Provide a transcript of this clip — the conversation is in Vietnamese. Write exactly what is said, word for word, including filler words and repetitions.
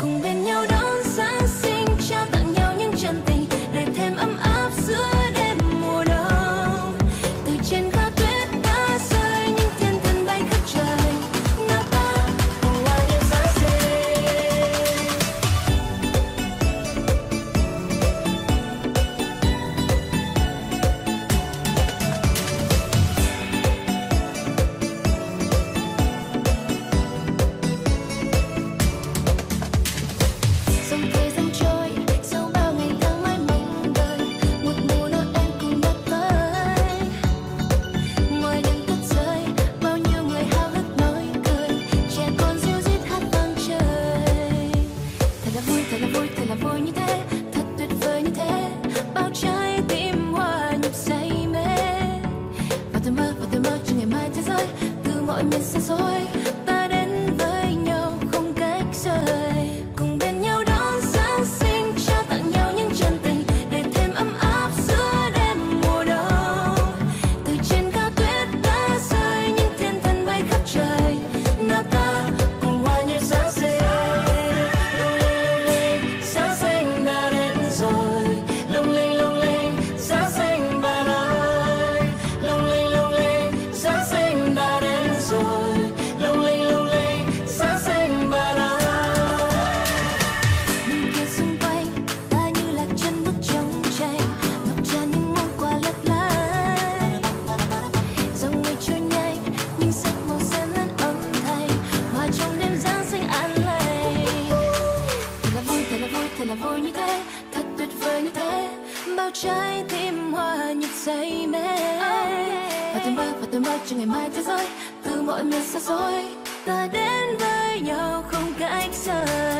cùng bên nhau đón Giáng sinh, trao tặng nhau những chân tình để thêm ấm áp giữa đêm mùa đông. Từ trên cao tuyết đã rơi những thiên thần bay khắp trời, nào ta cùng nhau đón Giáng sinh. Mỗi miền xa xôi ta đến với nhau không cách rời.